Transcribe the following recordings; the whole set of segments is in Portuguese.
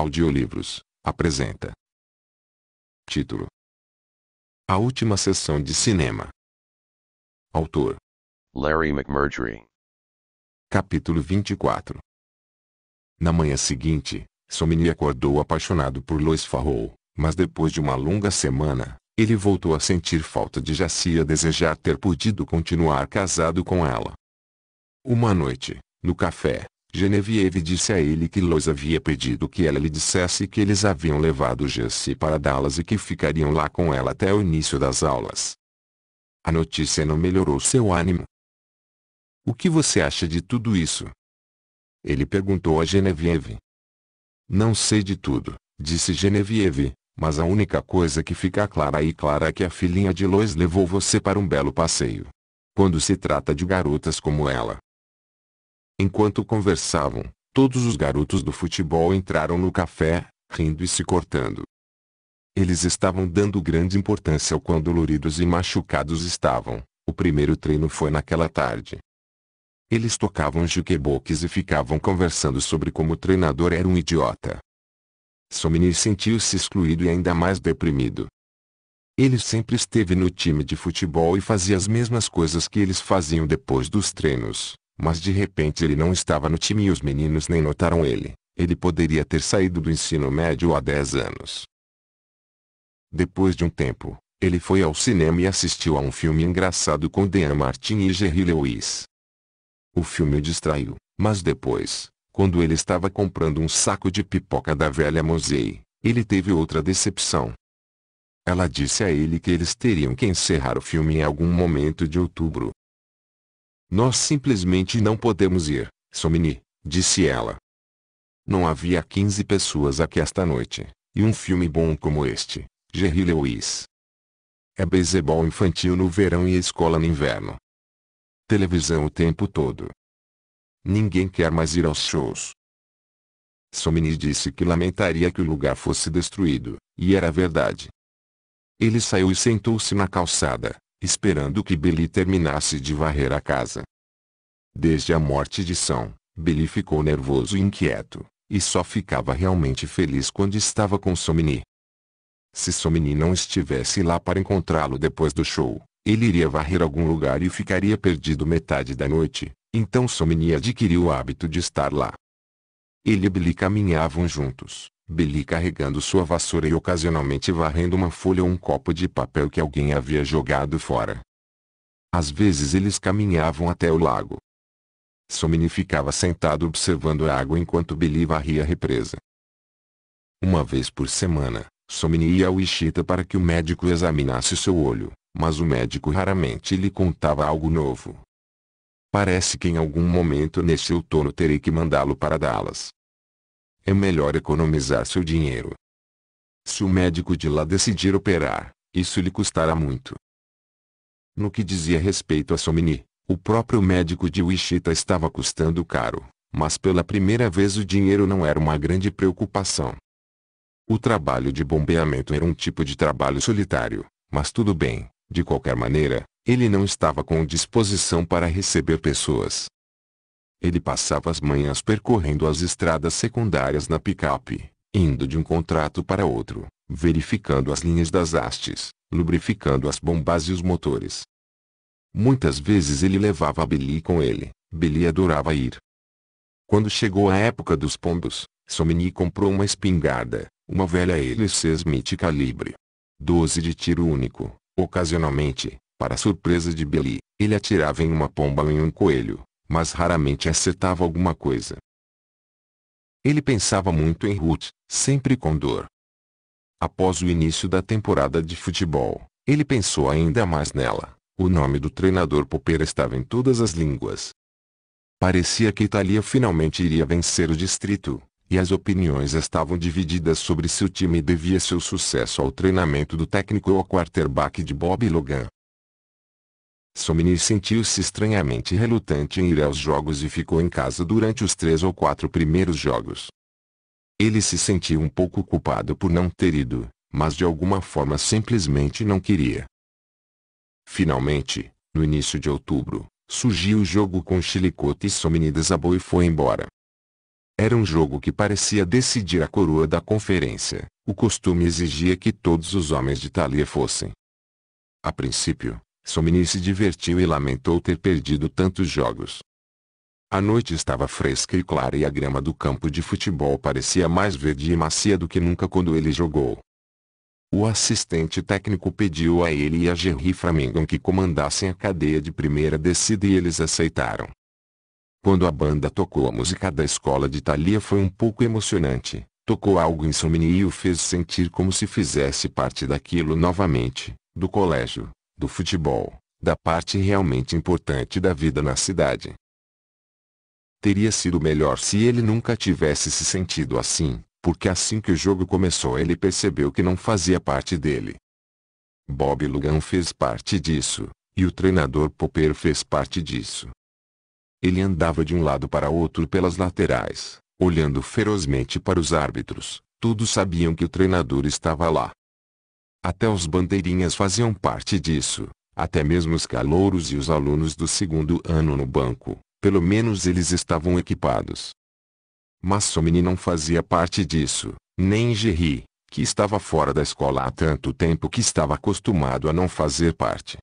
Audiolivros apresenta. Título: A Última Sessão de Cinema. Autor: Larry McMurtry. Capítulo 24. Na manhã seguinte, Sonny acordou apaixonado por Lois Farrell, mas depois de uma longa semana, ele voltou a sentir falta de Jacy e a desejar ter podido continuar casado com ela. Uma noite, no café, Genevieve disse a ele que Lois havia pedido que ela lhe dissesse que eles haviam levado Jacy para Dallas e que ficariam lá com ela até o início das aulas. A notícia não melhorou seu ânimo. O que você acha de tudo isso? Ele perguntou a Genevieve. Não sei de tudo, disse Genevieve, mas a única coisa que fica clara é que a filhinha de Lois levou você para um belo passeio. Quando se trata de garotas como ela. Enquanto conversavam, todos os garotos do futebol entraram no café, rindo e se cortando. Eles estavam dando grande importância ao quão doloridos e machucados estavam. O primeiro treino foi naquela tarde. Eles tocavam jukebox e ficavam conversando sobre como o treinador era um idiota. Sonny sentiu-se excluído e ainda mais deprimido. Ele sempre esteve no time de futebol e fazia as mesmas coisas que eles faziam depois dos treinos. Mas de repente ele não estava no time e os meninos nem notaram ele. Ele poderia ter saído do ensino médio há 10 anos. Depois de um tempo, ele foi ao cinema e assistiu a um filme engraçado com Dean Martin e Jerry Lewis. O filme o distraiu, mas depois, quando ele estava comprando um saco de pipoca da velha Mosey, ele teve outra decepção. Ela disse a ele que eles teriam que encerrar o filme em algum momento de outubro. Nós simplesmente não podemos ir, Sonny, disse ela. Não havia 15 pessoas aqui esta noite, e um filme bom como este, Jerry Lewis. É beisebol infantil no verão e escola no inverno. Televisão o tempo todo. Ninguém quer mais ir aos shows. Sonny disse que lamentaria que o lugar fosse destruído, e era verdade. Ele saiu e sentou-se na calçada, esperando que Billy terminasse de varrer a casa. Desde a morte de Sam, Billy ficou nervoso e inquieto, e só ficava realmente feliz quando estava com Sonny. Se Sonny não estivesse lá para encontrá-lo depois do show, ele iria varrer algum lugar e ficaria perdido metade da noite, então Sonny adquiriu o hábito de estar lá. Ele e Billy caminhavam juntos, Billy carregando sua vassoura e ocasionalmente varrendo uma folha ou um copo de papel que alguém havia jogado fora. Às vezes eles caminhavam até o lago. Sonny ficava sentado observando a água enquanto Billy varria a represa. Uma vez por semana, Sonny ia ao Wichita para que o médico examinasse seu olho, mas o médico raramente lhe contava algo novo. Parece que em algum momento neste outono terei que mandá-lo para Dallas. É melhor economizar seu dinheiro. Se o médico de lá decidir operar, isso lhe custará muito. No que dizia respeito a Sonny, o próprio médico de Wichita estava custando caro, mas pela primeira vez o dinheiro não era uma grande preocupação. O trabalho de bombeamento era um tipo de trabalho solitário, mas tudo bem, de qualquer maneira, ele não estava com disposição para receber pessoas. Ele passava as manhãs percorrendo as estradas secundárias na picape, indo de um contrato para outro, verificando as linhas das hastes, lubrificando as bombas e os motores. Muitas vezes ele levava Billy com ele, Billy adorava ir. Quando chegou a época dos pombos, Sonny comprou uma espingarda, uma velha LC Smith calibre 12 de tiro único, ocasionalmente, para a surpresa de Billy, ele atirava em uma pomba ou em um coelho. Mas raramente acertava alguma coisa. Ele pensava muito em Ruth, sempre com dor. Após o início da temporada de futebol, ele pensou ainda mais nela. O nome do treinador Popeira estava em todas as línguas. Parecia que Thalia finalmente iria vencer o distrito, e as opiniões estavam divididas sobre se o time devia seu sucesso ao treinamento do técnico ou ao quarterback de Bob Logan. Sonny sentiu-se estranhamente relutante em ir aos jogos e ficou em casa durante os 3 ou 4 primeiros jogos. Ele se sentiu um pouco culpado por não ter ido, mas de alguma forma simplesmente não queria. Finalmente, no início de outubro, surgiu o jogo com Chilicota e Sonny desabou e foi embora. Era um jogo que parecia decidir a coroa da conferência. O costume exigia que todos os homens de Thalia fossem. A princípio, Somni se divertiu e lamentou ter perdido tantos jogos. A noite estava fresca e clara e a grama do campo de futebol parecia mais verde e macia do que nunca quando ele jogou. O assistente técnico pediu a ele e a Jerry Framingham que comandassem a cadeia de primeira descida e eles aceitaram. Quando a banda tocou a música da escola de Thalia foi um pouco emocionante. Tocou algo em Somni e o fez sentir como se fizesse parte daquilo novamente, do colégio, do futebol, da parte realmente importante da vida na cidade. Teria sido melhor se ele nunca tivesse se sentido assim, porque assim que o jogo começou ele percebeu que não fazia parte dele. Bob Logan fez parte disso, e o treinador Popeira fez parte disso. Ele andava de um lado para outro pelas laterais, olhando ferozmente para os árbitros. Todos sabiam que o treinador estava lá. Até os bandeirinhas faziam parte disso, até mesmo os calouros e os alunos do segundo ano no banco. Pelo menos eles estavam equipados. Mas Somni não fazia parte disso, nem Jerry, que estava fora da escola há tanto tempo que estava acostumado a não fazer parte.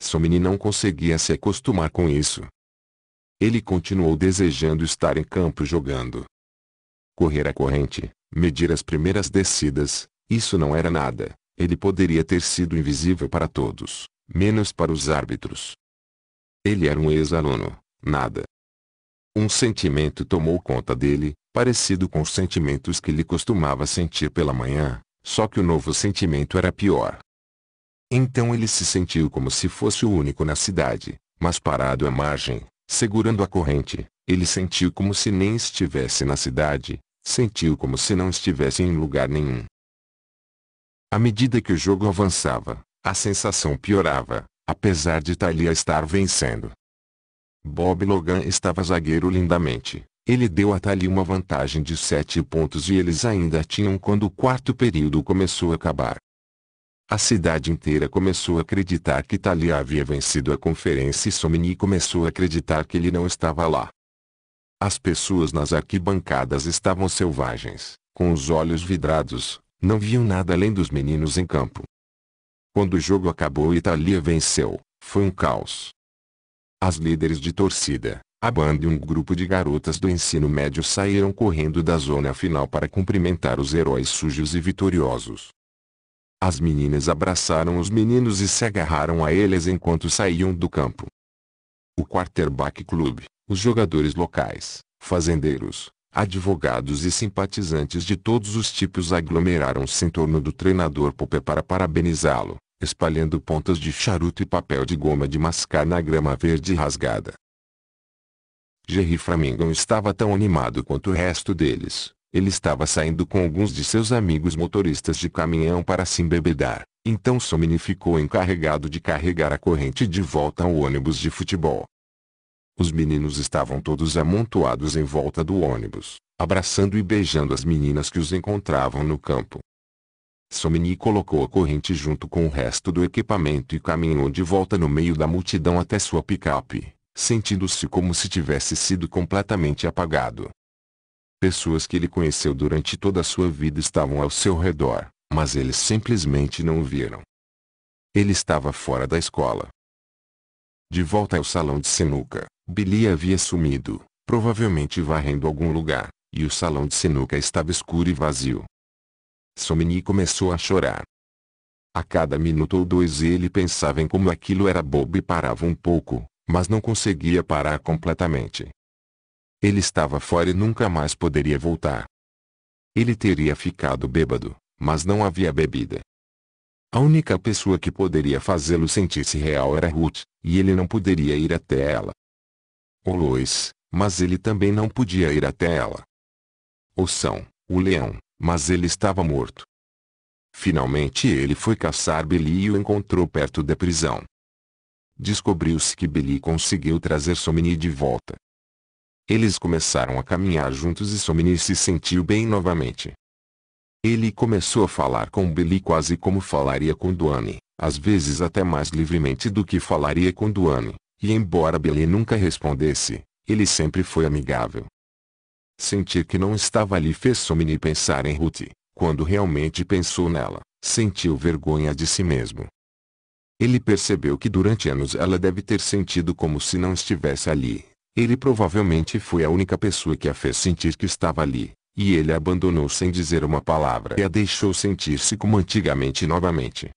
Somni não conseguia se acostumar com isso. Ele continuou desejando estar em campo jogando. Correr a corrente, medir as primeiras descidas, isso não era nada. Ele poderia ter sido invisível para todos, menos para os árbitros. Ele era um ex-aluno. Nada. Um sentimento tomou conta dele, parecido com os sentimentos que ele costumava sentir pela manhã, só que o novo sentimento era pior. Então ele se sentiu como se fosse o único na cidade, mas parado à margem, segurando a corrente. Ele sentiu como se nem estivesse na cidade, sentiu como se não estivesse em lugar nenhum. À medida que o jogo avançava, a sensação piorava, apesar de Thalia estar vencendo. Bob Logan estava zagueiro lindamente. Ele deu a Thalia uma vantagem de 7 pontos e eles ainda tinham quando o quarto período começou a acabar. A cidade inteira começou a acreditar que Thalia havia vencido a conferência e Somni começou a acreditar que ele não estava lá. As pessoas nas arquibancadas estavam selvagens, com os olhos vidrados, não viam nada além dos meninos em campo. Quando o jogo acabou e Thalia venceu, foi um caos. As líderes de torcida, a banda e um grupo de garotas do ensino médio saíram correndo da zona final para cumprimentar os heróis sujos e vitoriosos. As meninas abraçaram os meninos e se agarraram a eles enquanto saíam do campo. O quarterback clube, os jogadores locais, fazendeiros, advogados e simpatizantes de todos os tipos aglomeraram-se em torno do treinador Popeira para parabenizá-lo, espalhando pontas de charuto e papel de goma de mascar na grama verde rasgada. Jerry Framingham estava tão animado quanto o resto deles. Ele estava saindo com alguns de seus amigos motoristas de caminhão para se embebedar. Então Somni ficou encarregado de carregar a corrente de volta ao ônibus de futebol. Os meninos estavam todos amontoados em volta do ônibus, abraçando e beijando as meninas que os encontravam no campo. Somni colocou a corrente junto com o resto do equipamento e caminhou de volta no meio da multidão até sua picape, sentindo-se como se tivesse sido completamente apagado. Pessoas que ele conheceu durante toda a sua vida estavam ao seu redor, mas eles simplesmente não o viram. Ele estava fora da escola. De volta ao salão de sinuca, Billy havia sumido, provavelmente varrendo algum lugar, e o salão de sinuca estava escuro e vazio. Somni começou a chorar. A cada minuto ou dois ele pensava em como aquilo era bobo e parava um pouco, mas não conseguia parar completamente. Ele estava fora e nunca mais poderia voltar. Ele teria ficado bêbado, mas não havia bebida. A única pessoa que poderia fazê-lo sentir-se real era Ruth, e ele não poderia ir até ela. Ou Lois, mas ele também não podia ir até ela. Ou Sam, o leão. Mas ele estava morto. Finalmente ele foi caçar Billy e o encontrou perto da prisão. Descobriu-se que Billy conseguiu trazer Somni de volta. Eles começaram a caminhar juntos e Somni se sentiu bem novamente. Ele começou a falar com Billy quase como falaria com Duane, às vezes até mais livremente do que falaria com Duane, e embora Billy nunca respondesse, ele sempre foi amigável. Sentir que não estava ali fez Somni pensar em Ruth. Quando realmente pensou nela, sentiu vergonha de si mesmo. Ele percebeu que durante anos ela deve ter sentido como se não estivesse ali. Ele provavelmente foi a única pessoa que a fez sentir que estava ali, e ele a abandonou sem dizer uma palavra e a deixou sentir-se como antigamente novamente.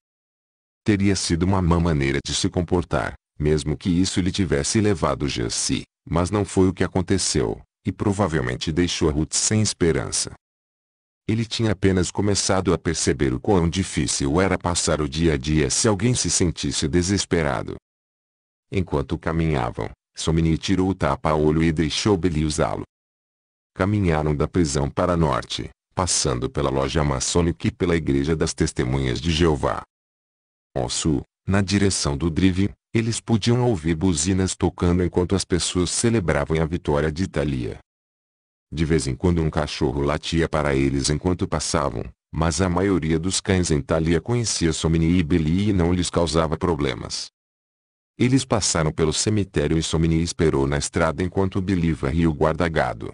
Teria sido uma má maneira de se comportar, mesmo que isso lhe tivesse levado Jesse, mas não foi o que aconteceu, e provavelmente deixou Ruth sem esperança. Ele tinha apenas começado a perceber o quão difícil era passar o dia a dia se alguém se sentisse desesperado. Enquanto caminhavam, Somni tirou o tapa-olho e deixou Billy usá-lo. Caminharam da prisão para norte, passando pela loja maçônica e pela igreja das Testemunhas de Jeová. Ao sul, na direção do Drive, eles podiam ouvir buzinas tocando enquanto as pessoas celebravam a vitória de Thalia. De vez em quando um cachorro latia para eles enquanto passavam, mas a maioria dos cães em Thalia conhecia Somni e Billy e não lhes causava problemas. Eles passaram pelo cemitério e Somni esperou na estrada enquanto Billy varria o guarda-gado.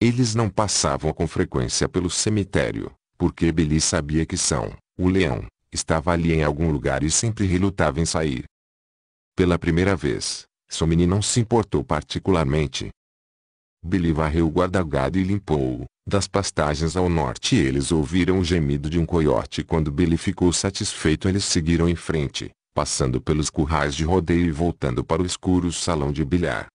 Eles não passavam com frequência pelo cemitério, porque Billy sabia que São, o leão, estava ali em algum lugar e sempre relutava em sair. Pela primeira vez, Somni não se importou particularmente. Billy varreu o guarda-gado e limpou-o. Das pastagens ao norte eles ouviram o gemido de um coiote. Quando Billy ficou satisfeito eles seguiram em frente, passando pelos currais de rodeio e voltando para o escuro salão de bilhar.